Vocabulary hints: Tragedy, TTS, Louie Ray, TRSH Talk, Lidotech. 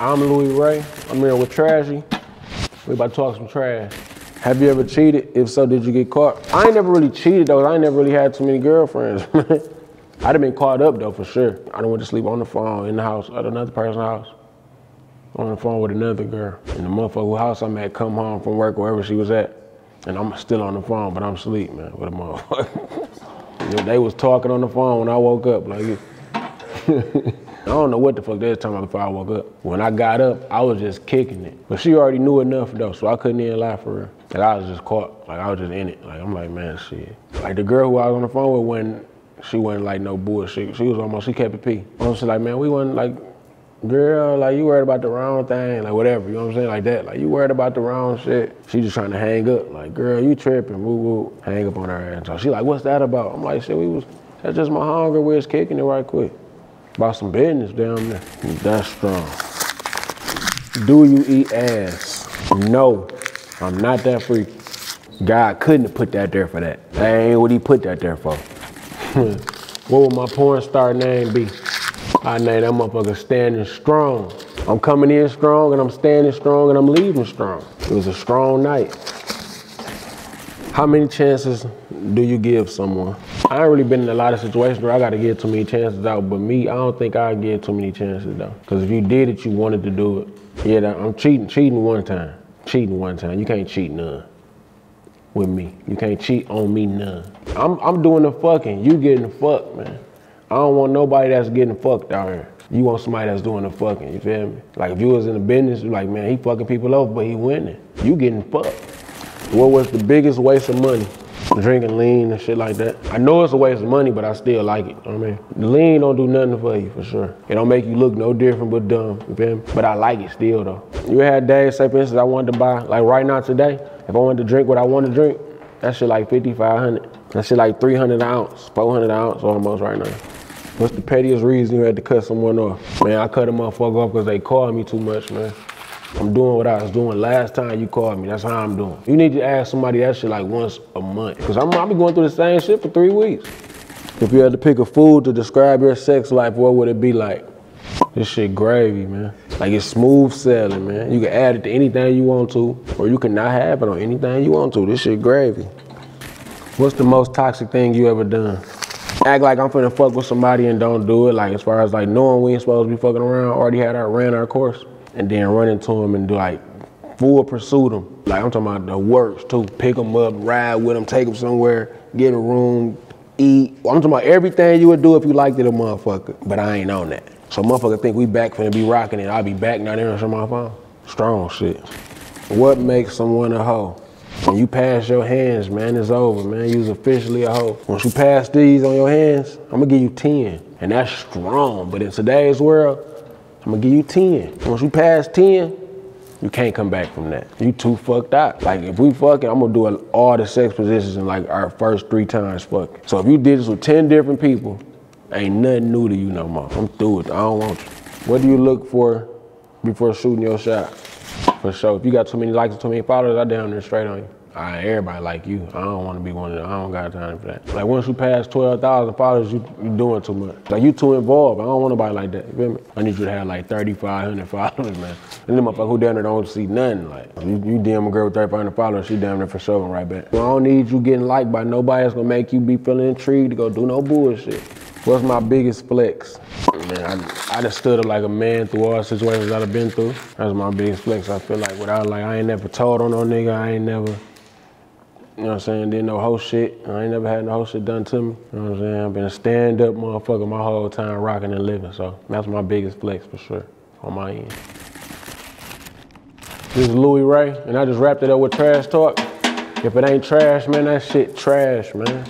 I'm Louie Ray. I'm here with Tragedy. We about to talk some trash. Have you ever cheated? If so, did you get caught? I ain't never really cheated though. I ain't never really had too many girlfriends. I'd have been caught up though for sure. I done went to sleep on the phone in the house at another person's house. On the phone with another girl. In the motherfucker house I'm at, come home from work wherever she was at. And I'm still on the phone, but I'm asleep, man, with a motherfucker. They was talking on the phone when I woke up like. I don't know what the fuck they was talking about before I woke up. When I got up, I was just kicking it. But she already knew enough though, so I couldn't even lie for her. And I was just caught, like I was just in it. Like I'm like, man, shit. Like the girl who I was on the phone with, she wasn't like no bullshit. She was almost, she kept it pee. I was like, man, we wasn't like, girl, like you worried about the wrong thing, like whatever, you know what I'm saying? Like that, like you worried about the wrong shit. She just trying to hang up, like girl, you tripping, woo woo. Hang up on her ass. So she like, what's that about? I'm like, shit, that's just my hunger, we was kicking it right quick. About some business down there. That's strong. Do you eat ass? No, I'm not that freaky. God couldn't have put that there for that. That ain't what he put that there for. What would my porn star name be? I name that motherfucker Standing Strong. I'm coming in strong and I'm standing strong and I'm leaving strong. It was a strong night. How many chances do you give someone? I ain't really been in a lot of situations where I gotta give too many chances out, but me, I don't think I give too many chances though. Cause if you did it, you wanted to do it. Yeah, I'm cheating one time. Cheating one time, you can't cheat none with me. You can't cheat on me none. I'm doing the fucking, you getting fucked, man. I don't want nobody that's getting fucked out here. You want somebody that's doing the fucking, you feel me? Like if you was in the business, you're like, man, he fucking people over, but he winning. You getting fucked. What was the biggest waste of money? Drinking lean and shit like that. I know it's a waste of money, but I still like it, you know what I mean? Lean don't do nothing for you, for sure. It don't make you look no different but dumb, you feel me? But I like it still, though. You had days, say for instance, I wanted to buy, like right now today, if I wanted to drink what I want to drink, that shit like $5,500. That shit like $300 an ounce, $400 an ounce almost right now. What's the pettiest reason you had to cut someone off? Man, I cut a motherfucker off because they called me too much, man. I'm doing what I was doing last time you called me. That's how I'm doing. You need to ask somebody that shit like once a month. Cause I've been going through the same shit for 3 weeks. If you had to pick a food to describe your sex life, what would it be like? This shit gravy, man. Like it's smooth sailing, man. You can add it to anything you want to, or you can not have it on anything you want to. This shit gravy. What's the most toxic thing you ever done? Act like I'm finna fuck with somebody and don't do it. Like as far as like knowing we ain't supposed to be fucking around, already had ran our course. And then run into him and do like full pursuit him. Like I'm talking about the works too. Pick him up, ride with him, take him somewhere, get a room, eat. I'm talking about everything you would do if you liked it a motherfucker. But I ain't on that. So motherfucker think we back finna be rocking it. I'll be back now there on my phone. Strong shit. What makes someone a hoe? When you pass your hands, man, it's over, man. You's officially a hoe. Once you pass these on your hands, I'm gonna give you 10. And that's strong, but in today's world, I'm gonna give you 10. Once you pass 10, you can't come back from that. You too fucked up. Like if we fucking, I'm gonna do all the sex positions in like our first 3 times fucking. So if you did this with 10 different people, ain't nothing new to you no more. I'm through it, I don't want you. What do you look for before shooting your shot? For sure, if you got too many likes and too many followers, I down there straight on you. I ain't everybody like you. I don't want to be one of them. I don't got time for that. Like once you pass 12,000 followers, you doing too much. Like you too involved. I don't want nobody like that. You feel me? I need you to have like 3,500 followers, man. And them motherfuckers who down there don't see nothing. Like you damn a girl with 3,500 followers, she down there for shoving right back. So I don't need you getting liked by nobody that's gonna make you be feeling intrigued to go do no bullshit. What's my biggest flex? Man, I just stood up like a man through all the situations I've been through. That's my biggest flex. I feel like without like I ain't never told on no nigga. I ain't never. You know what I'm saying? Did no whole shit. I ain't never had no whole shit done to me. You know what I'm saying? I've been a stand-up motherfucker my whole time, rocking and living. So that's my biggest flex for sure on my end. This is Louie Ray, and I just wrapped it up with Trash Talk. If it ain't trash, man, that shit trash, man.